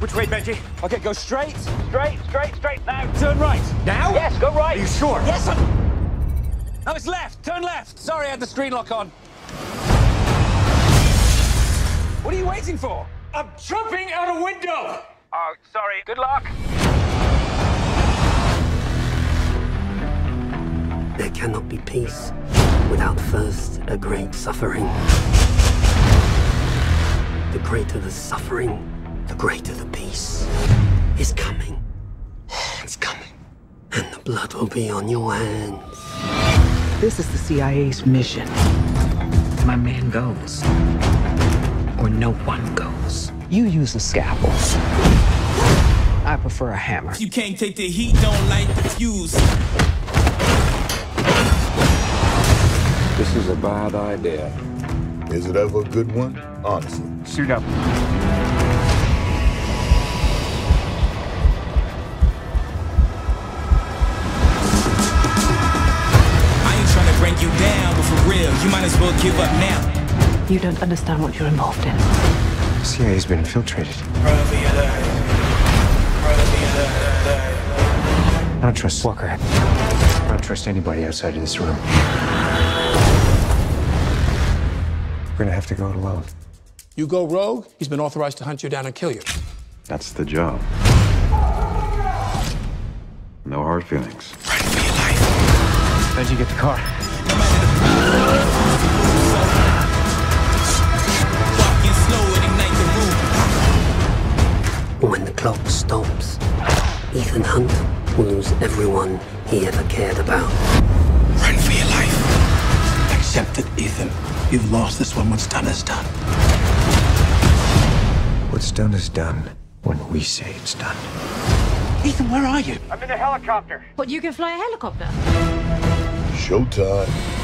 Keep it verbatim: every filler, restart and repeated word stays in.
Which way, Benji? Okay, go straight. Straight, straight, straight, now. Turn right. Now? Yes, go right. Are you sure? Yes, I'm... No, it's left. Turn left. Sorry, I had the screen lock on. What are you waiting for? I'm jumping out a window! Oh, sorry. Good luck. There cannot be peace without first a great suffering. The greater the suffering, the greater the peace is coming. It's coming. And the blood will be on your hands. This is the C I A's mission. My man goes, or no one goes. You use a scalpel. I prefer a hammer. If you can't take the heat, don't light the fuse. This is a bad idea. Is it ever a good one? Honestly. Shoot up. You down, but for real, you might as well give up now. You don't understand what you're involved in. The C I A's been infiltrated. I don't trust Walker. I don't trust anybody outside of this room. We're gonna have to go it alone. You go rogue, he's been authorized to hunt you down and kill you. That's the job. No hard feelings. Right for your life. How'd you get the car? When the clock stops, Ethan Hunt will lose everyone he ever cared about. Run for your life. Accept it, Ethan. You've lost this one. What's done is done. What's done is done when we say it's done. Ethan, where are you? I'm in a helicopter. What, you can fly a helicopter? Showtime.